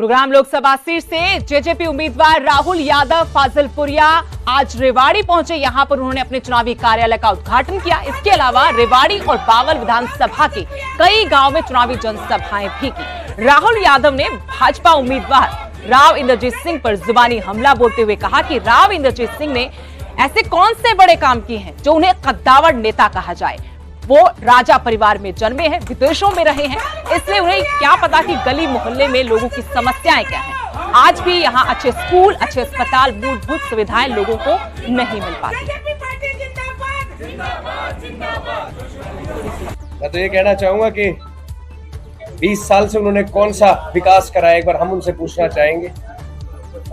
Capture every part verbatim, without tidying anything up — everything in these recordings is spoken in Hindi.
गुरुग्राम लोकसभा सीट से जेजेपी उम्मीदवार राहुल यादव फाजिलपुरिया आज रेवाड़ी पहुंचे। यहां पर उन्होंने अपने चुनावी कार्यालय का उद्घाटन किया। इसके अलावा रेवाड़ी और बावल विधानसभा के कई गांव में चुनावी जनसभाएं भी की। राहुल यादव ने भाजपा उम्मीदवार राव इंद्रजीत सिंह पर जुबानी हमला बोलते हुए कहा कि राव इंद्रजीत सिंह ने ऐसे कौन से बड़े काम किए हैं जो उन्हें कद्दावर नेता कहा जाए। वो राजा परिवार में जन्मे हैं, विदेशों में रहे हैं, इसलिए उन्हें क्या पता कि गली मोहल्ले में लोगों की समस्याएं क्या हैं। आज भी यहाँ अच्छे स्कूल, अच्छे अस्पताल, मूलभूत सुविधाएं लोगों को नहीं मिल पाती। मैं तो ये कहना चाहूंगा कि बीस साल से उन्होंने कौन सा विकास कराया, एक बार हम उनसे पूछना चाहेंगे।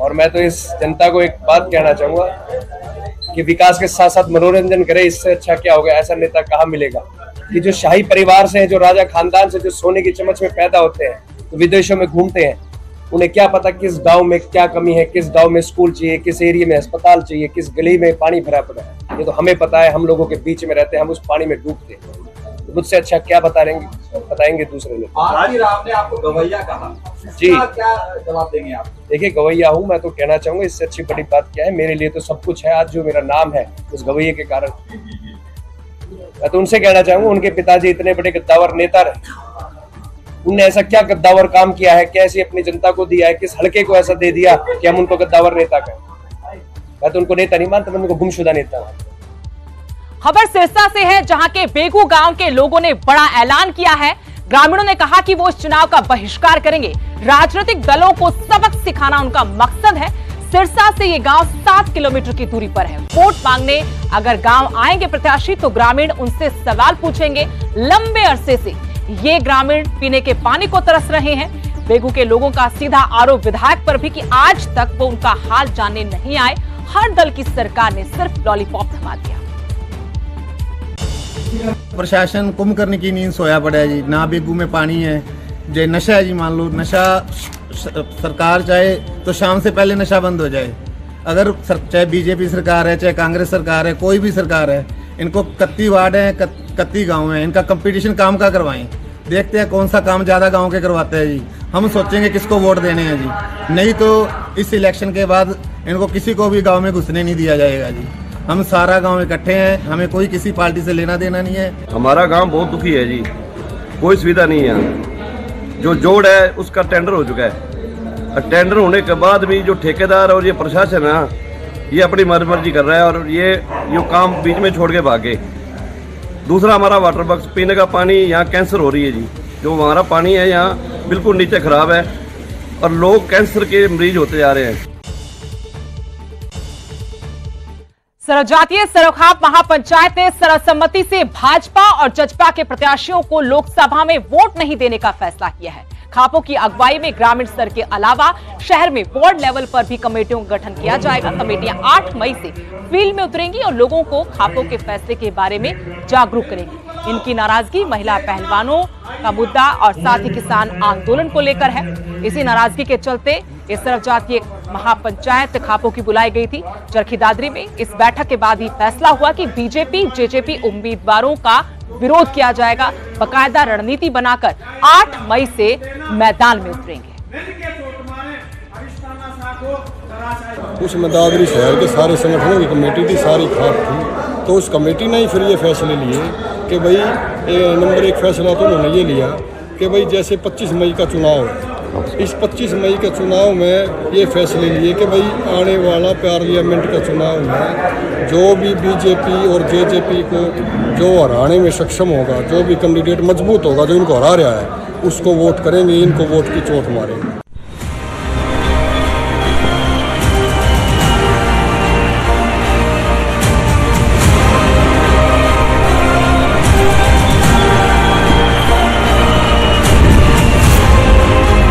और मैं तो इस जनता को एक बात कहना चाहूंगा कि विकास के साथ साथ मनोरंजन करे, इससे अच्छा क्या होगा। ऐसा नेता कहाँ मिलेगा कि जो शाही परिवार से, जो राजा खानदान से, जो सोने की चमच में पैदा होते हैं, तो विदेशों में घूमते हैं, उन्हें क्या पता किस गांव में क्या कमी है, किस गांव में स्कूल चाहिए, किस एरिया में अस्पताल चाहिए, किस गली में पानी भरा पड़ा है। ये तो हमें पता है, हम लोगों के बीच में रहते हैं, हम उस पानी में डूबते हैं। तो मुझसे अच्छा क्या बता रहेंगे बताएंगे दूसरे लोग। आपको गवैया कहा जी, क्या जवाब देंगे आप? देखिए, गवैया हूँ मैं तो कहना चाहूंगा, इससे अच्छी बड़ी बात क्या है। मेरे लिए तो सब कुछ है। आज जो मेरा नाम है उस गवैये के कारण। मैं तो उनसे कहना चाहूंगा, उनके पिताजी इतने बड़े गद्दावर नेता रहे, उनने ऐसा क्या गद्दावर काम किया है, कैसी अपनी जनता को दिया है, किस हलके को ऐसा दे दिया कि हम उनको गद्दावर नेता कहें। मैं तो उनको नेता नहीं मानता, मैं उनको गुमशुदा नेता मानता। खबर सिरसा से है, जहाँ के बेगू गाँव के लोगों ने बड़ा ऐलान किया है। ग्रामीणों ने कहा कि वो इस चुनाव का बहिष्कार करेंगे। राजनीतिक दलों को सबक सिखाना उनका मकसद है। सिरसा से ये गांव सात किलोमीटर की दूरी पर है। वोट मांगने अगर गांव आएंगे प्रत्याशी तो ग्रामीण उनसे सवाल पूछेंगे। लंबे अरसे से ये ग्रामीण पीने के पानी को तरस रहे हैं। बेगू के लोगों का सीधा आरोप विधायक पर भी कि आज तक वो उनका हाल जानने नहीं आए। हर दल की सरकार ने सिर्फ लॉलीपॉप थमा दिया। प्रशासन कुम करने की नींद सोया पड़ा है जी। ना बेगू में पानी है जे नशा है जी। मान लो नशा सरकार चाहे तो शाम से पहले नशा बंद हो जाए। अगर चाहे बीजेपी सरकार है, चाहे कांग्रेस सरकार है, कोई भी सरकार है, इनको कत्ती वार्ड है, कत्ती गांव है, इनका कंपटीशन काम का करवाएं। देखते हैं कौन सा काम ज़्यादा गाँव के करवाते हैं जी। हम सोचेंगे किसको वोट देने हैं जी। नहीं तो इस इलेक्शन के बाद इनको किसी को भी गाँव में घुसने नहीं दिया जाएगा जी। हम सारा गांव इकट्ठे हैं, हमें कोई किसी पार्टी से लेना देना नहीं है। हमारा गांव बहुत दुखी है जी। कोई सुविधा नहीं है। जो जोड़ है उसका टेंडर हो चुका है और टेंडर होने के बाद भी जो ठेकेदार और ये प्रशासन है ये अपनी मनमर्जी कर रहा है और ये ये काम बीच में छोड़ के भागे। दूसरा हमारा वाटर बक्स पीने का पानी, यहाँ कैंसर हो रही है जी। जो हमारा पानी है यहाँ बिल्कुल नीचे खराब है और लोग कैंसर के मरीज होते जा रहे हैं। सर्वजातीय सरखाप महापंचायत ने सर्वसम्मति से भाजपा और जजपा के प्रत्याशियों को लोकसभा में वोट नहीं देने का फैसला किया है। खापों की अगुवाई में ग्रामीण स्तर के अलावा शहर में वार्ड लेवल पर भी कमेटियों का गठन किया जाएगा। कमेटियां आठ मई से फील्ड में उतरेंगी और लोगों को खापों के फैसले के बारे में जागरूक करेंगी। इनकी नाराजगी महिला पहलवानों का मुद्दा और साथ ही किसान आंदोलन को लेकर है। इसी नाराजगी के चलते इस सर्वजातीय महापंचायत खापों की बुलाई गई थी। चरखी दादरी में इस बैठक के बाद ही फैसला हुआ कि बीजेपी जेजेपी उम्मीदवारों का विरोध किया जाएगा। बकायदा रणनीति बनाकर आठ मई से मैदान में उतरेंगे। उस दादरी शहर के सारे संगठनों की कमेटी थी, सारी खाप थी, तो उस कमेटी ने ही फिर ये फैसले लिए कि भाई नंबर एक फैसला तो उन्होंने ये लिया कि भाई जैसे पच्चीस मई का चुनाव है, इस पच्चीस मई के चुनाव में ये फैसले लिए कि भाई आने वाला पार्लियामेंट का चुनाव में जो भी बीजेपी और जेजेपी को जो हराने में सक्षम होगा, जो भी कैंडिडेट मजबूत होगा, जो इनको हरा रहा है, उसको वोट करेंगे, इनको वोट की चोट मारेंगे।